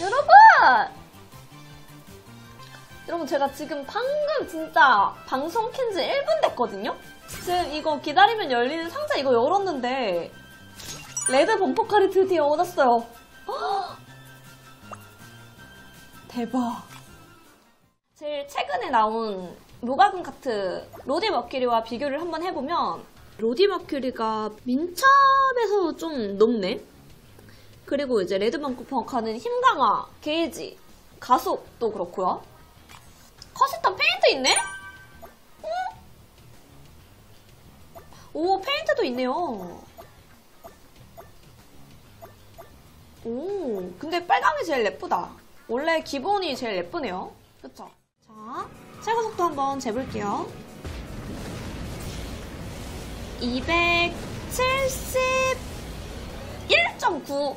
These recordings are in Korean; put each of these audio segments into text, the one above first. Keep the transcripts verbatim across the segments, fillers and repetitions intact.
여러분! 여러분 제가 지금 방금 진짜 방송 켠지 일 분 됐거든요? 지금 이거 기다리면 열리는 상자 이거 열었는데 레드 범퍼카를 드디어 얻었어요. 허! 대박. 제일 최근에 나온 모바금 카트 로디 머큐리와 비교를 한번 해보면 로디 머큐리가 민첩에서 좀 높네? 그리고 이제 레드 범퍼카는 힘 강화, 게이지, 가속도 그렇고요. 커스텀 페인트 있네? 응? 오, 페인트도 있네요. 오, 근데 빨강이 제일 예쁘다. 원래 기본이 제일 예쁘네요. 그쵸? 자, 최고 속도 한번 재볼게요. 이백칠십일 점 구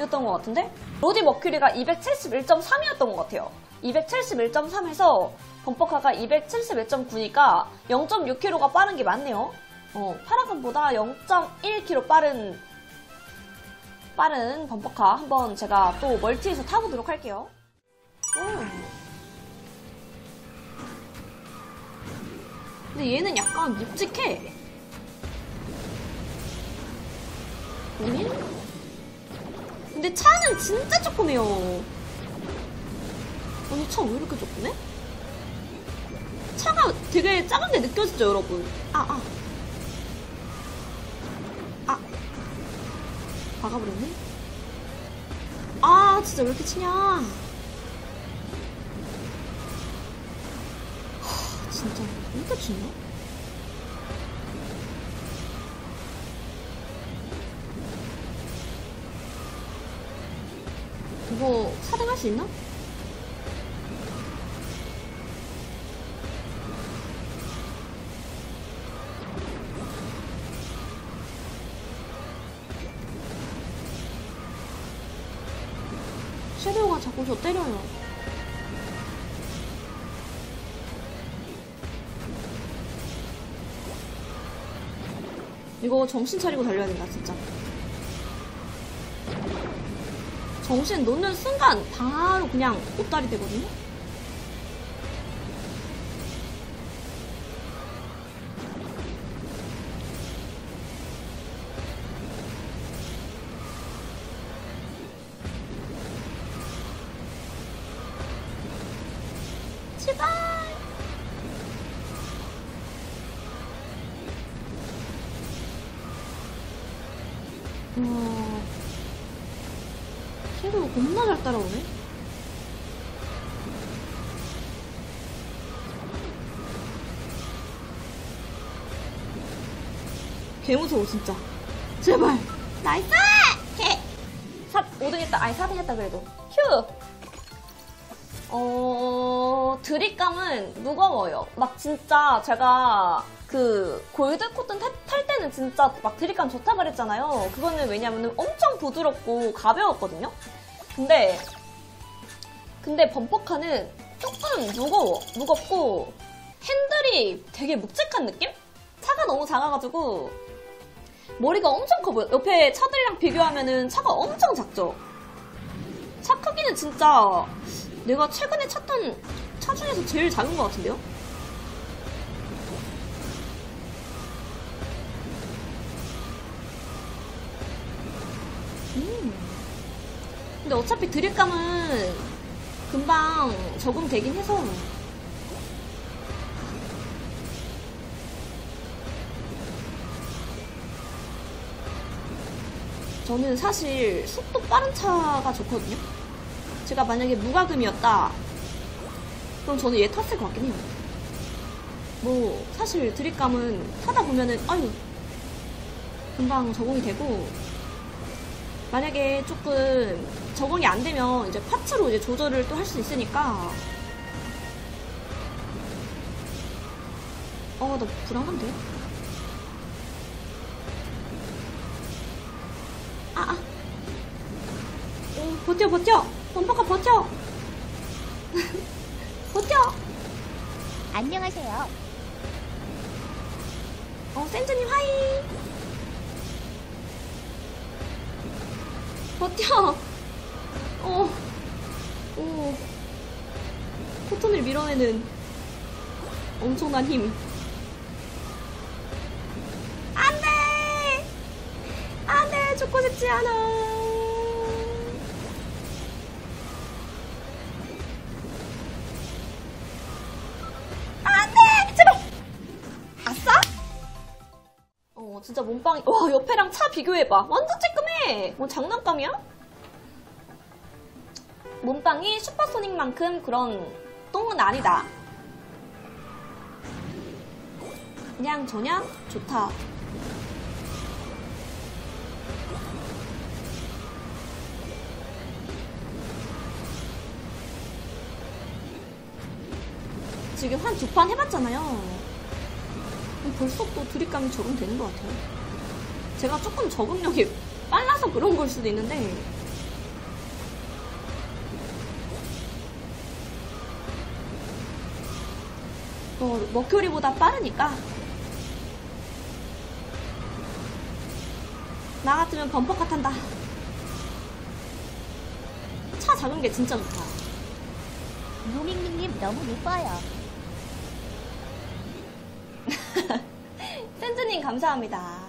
였던 것 같은데? 로디 머큐리가 이백칠십일 점 삼이었던 것 같아요. 이백칠십일 점 삼에서 범퍼카가 이백칠십일 점 구니까 영 점 육 킬로미터가 빠른 게 맞네요. 어, 파라곤보다 영 점 일 킬로미터 빠른 빠른 범퍼카 한번 제가 또 멀티에서 타보도록 할게요. 오. 근데 얘는 약간 묵직해. 음? 근데 차는 진짜 조그매요. 아니 차 왜 이렇게 조그매? 차가 되게 작은데 느껴지죠 여러분? 아 아. 박아버렸네? 아 진짜 왜 이렇게 치냐. 하, 진짜 왜 이렇게 치냐? 이거 사등할 수 있나? 섀도우가 자꾸 저 때려요. 이거 정신 차리고 달려야 된다 진짜. 정신 놓는 순간 바로 그냥 옷다리 되거든요. 와, 섀도우 겁나 잘 따라오네? 개무서워 진짜. 제발! 나이스! 개! 사, 오 등 했다. 아니 사 등 했다 그래도. 휴! 어... 드립감은 무거워요. 막 진짜 제가 그 골드 코튼 탈 때는 진짜 막 드립감 좋다 그랬잖아요. 그거는 왜냐면은 엄청 부드럽고 가벼웠거든요. 근데 근데 범퍼카는 조금 무거워. 무겁고 핸들이 되게 묵직한 느낌? 차가 너무 작아가지고 머리가 엄청 커 보여. 옆에 차들이랑 비교하면은 차가 엄청 작죠. 차 크기는 진짜 내가 최근에 탔던 차 중에서 제일 작은 것 같은데요? 음. 근데 어차피 드립감은 금방 적응되긴 해서. 저는 사실 속도 빠른 차가 좋거든요? 제가 만약에 무과금이었다 그럼 저는 얘 탔을 것 같긴 해요. 뭐 사실 드립감은 타다 보면은 아유 금방 적응이 되고, 만약에 조금 적응이 안 되면 이제 파츠로 이제 조절을 또 할 수 있으니까. 어, 나 불안한데? 아, 아. 오, 버텨, 버텨! 범퍼카 버텨! 버텨! 안녕하세요. 어, 샌즈님 하이! 버텨! 어, 오, 코튼을 밀어내는 엄청난 힘. 안돼, 안돼, 죽고 싶지 않아. 진짜 몸빵이.. 와, 옆에랑 차 비교해봐. 완전 찌끔해. 뭐 장난감이야? 몸빵이 슈퍼소닉만큼 그런 똥은 아니다. 그냥 저냥 좋다. 지금 한 두 판 해봤잖아요. 벌써 또 드립감이 적응되는 것 같아요. 제가 조금 적응력이 빨라서 그런 걸 수도 있는데 어, 머큐리보다 빠르니까 나 같으면 범퍼카 탄다. 차 작은 게 진짜 좋다. 노밍님 너무 예뻐요. 센즈님 감사합니다.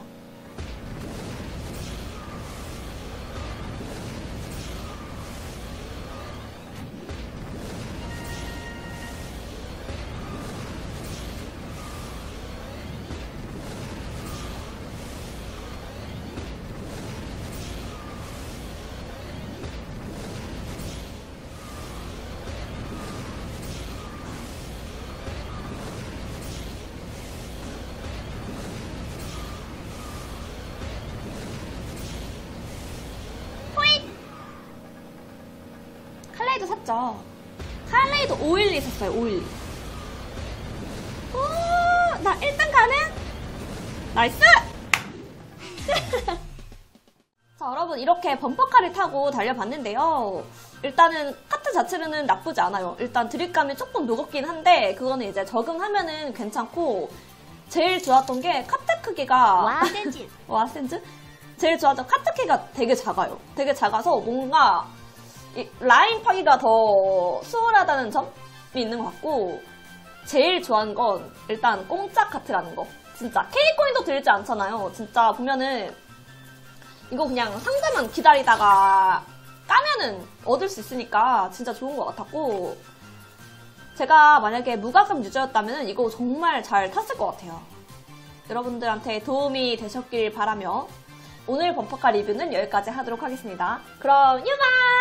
칼레이드 오일리 샀어요. 오일리. 오, 나 일 등 가는? 나이스! 자, 여러분 이렇게 범퍼카를 타고 달려봤는데요. 일단은 카트 자체는 나쁘지 않아요. 일단 드립감이 조금 무겁긴 한데 그거는 이제 적응하면은 괜찮고 제일 좋았던 게 카트 크기가 와, 센즈! 와, 센즈? 제일 좋았던 카트 크기가 되게 작아요. 되게 작아서 뭔가 이 라인 파기가 더 수월하다는 점이 있는 것 같고 제일 좋아하는 건 일단 공짜 카트라는 거. 진짜 K코인도 들지 않잖아요. 진짜 보면은 이거 그냥 상자만 기다리다가 까면은 얻을 수 있으니까 진짜 좋은 것 같았고 제가 만약에 무과금 유저였다면 이거 정말 잘 탔을 것 같아요. 여러분들한테 도움이 되셨길 바라며 오늘 범퍼카 리뷰는 여기까지 하도록 하겠습니다. 그럼 유바!